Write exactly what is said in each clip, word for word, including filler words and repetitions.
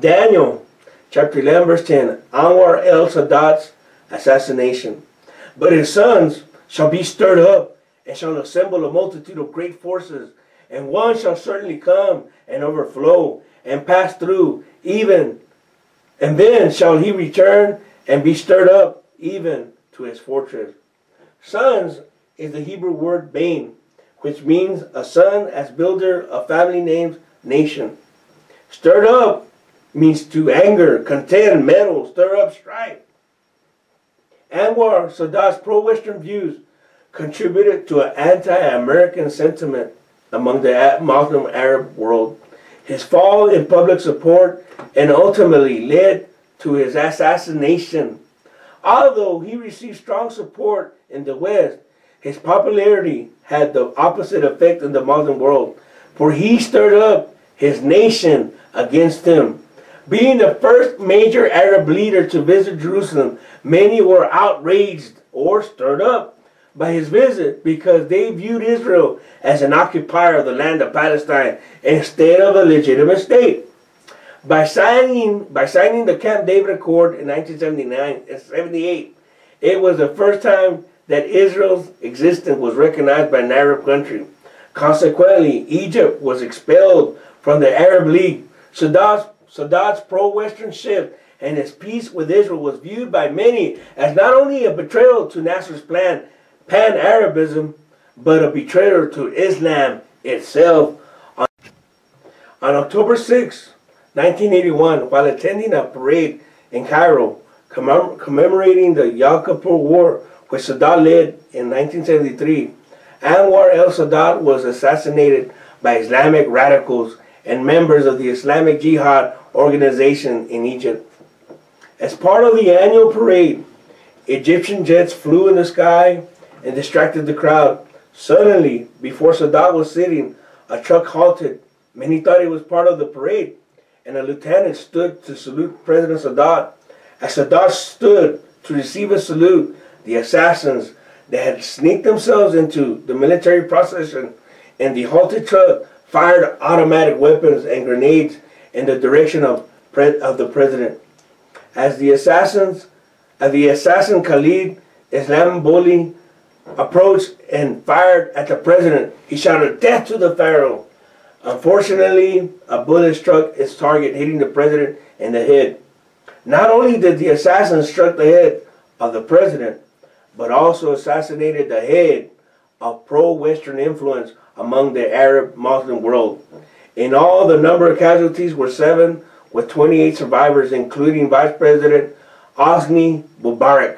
Daniel chapter eleven verse ten, Anwar el-Sadat's assassination. But his sons shall be stirred up, and shall assemble a multitude of great forces, and one shall certainly come and overflow and pass through, even, and then shall he return and be stirred up even to his fortress. Sons is the Hebrew word bain, which means a son as builder of family names, nation. Stirred up means to anger, contend, meddle, stir up strife. Anwar Sadat's pro-Western views contributed to an anti-American sentiment among the Muslim Arab world. His fall in public support and ultimately led to his assassination. Although he received strong support in the West, his popularity had the opposite effect in the Muslim world, for he stirred up his nation against him. Being the first major Arab leader to visit Jerusalem, many were outraged or stirred up by his visit because they viewed Israel as an occupier of the land of Palestine instead of a legitimate state. By signing, by signing the Camp David Accord in nineteen seventy-nine and seventy-eight, it was the first time that Israel's existence was recognized by an Arab country. Consequently, Egypt was expelled from the Arab League. Sadat's Sadat's pro-Western shift and his peace with Israel was viewed by many as not only a betrayal to Nasser's plan, pan-Arabism, but a betrayal to Islam itself. On, on October sixth, nineteen eighty-one, while attending a parade in Cairo commem commemorating the Yom Kippur War, which Sadat led in nineteen seventy-three, Anwar el-Sadat was assassinated by Islamic radicals and members of the Islamic Jihad organization in Egypt. As part of the annual parade, Egyptian jets flew in the sky and distracted the crowd. Suddenly, before Sadat was sitting, a truck halted. Many thought it was part of the parade, and a lieutenant stood to salute President Sadat. As Sadat stood to receive a salute, the assassins that had sneaked themselves into the military procession and the halted truck fired automatic weapons and grenades in the direction of, pre of the president. As the assassins, as the assassin Khalid Islambouli approached and fired at the president, he shouted, "Death to the Pharaoh!" Unfortunately, a bullet struck its target, hitting the president in the head. Not only did the assassin struck the head of the president, but also assassinated the head of pro-Western influence among the Arab Muslim world. In all, the number of casualties were seven, with twenty-eight survivors, including Vice President Hosni Mubarak.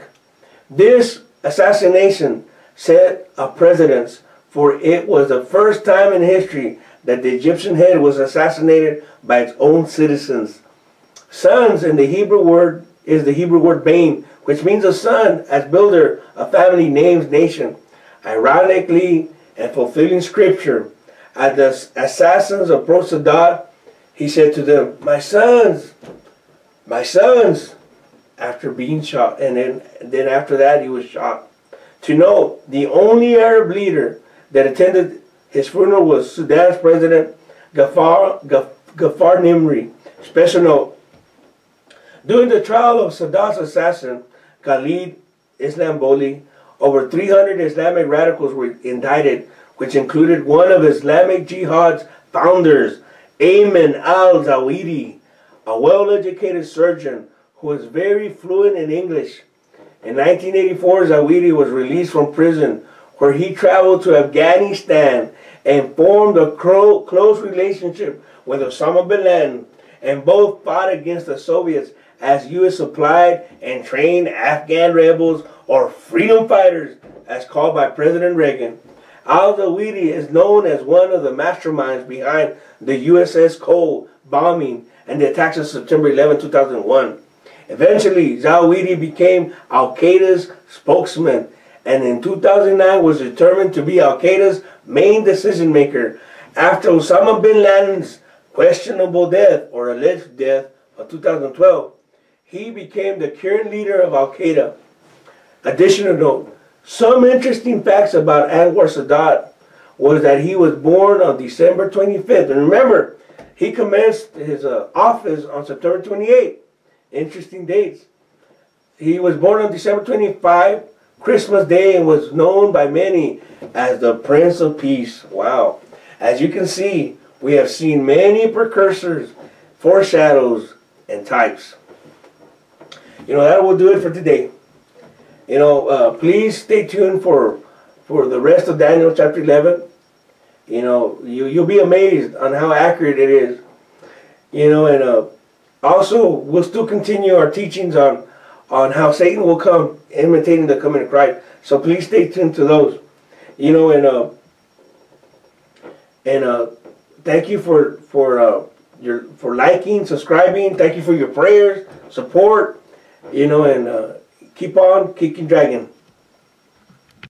This assassination set a precedent, for it was the first time in history that the Egyptian head was assassinated by its own citizens. Sons in the Hebrew word is the Hebrew word bain, which means a son as builder of family names nation. Ironically, and fulfilling scripture, as the assassins approached Sadat, he said to them, "My sons, my sons," after being shot. And then, then after that, he was shot. To note, the only Arab leader that attended his funeral was Sudan's President Gaafar, Gaafar Nimeiry. Special note, during the trial of Sadat's assassin, Khalid Islambouli, over three hundred Islamic radicals were indicted, which included one of Islamic Jihad's founders, Ayman al Zawahiri, a well-educated surgeon who was very fluent in English. In nineteen eighty-four, Zawahiri was released from prison, where he traveled to Afghanistan and formed a close relationship with Osama bin Laden, and both fought against the Soviets as U S supplied and trained Afghan rebels, or freedom fighters, as called by President Reagan. Al-Zawahiri is known as one of the masterminds behind the U S S Cole bombing and the attacks of September eleventh, two thousand one. Eventually, Zawahiri became Al-Qaeda's spokesman, and in two thousand nine was determined to be Al-Qaeda's main decision maker after Osama bin Laden's questionable death, or alleged death, of two thousand twelve. He became the current leader of Al-Qaeda. Additional note, some interesting facts about Anwar Sadat was that he was born on December twenty-fifth. And remember, He commenced his uh, office on September twenty-eighth. Interesting dates. He was born on December twenty-fifth, Christmas Day, and was known by many as the Prince of Peace. Wow. As you can see, we have seen many precursors, foreshadows, and types. You know, that will do it for today. You know, uh, please stay tuned for for the rest of Daniel chapter eleven. You know, you, you'll be amazed on how accurate it is. You know, and uh, also, we'll still continue our teachings on, on how Satan will come, imitating the coming of Christ. So please stay tuned to those. You know, and uh, and uh, thank you for for uh, your for liking, subscribing. Thank you for your prayers, support. You know, and uh, keep on kicking, dragging.